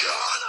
John.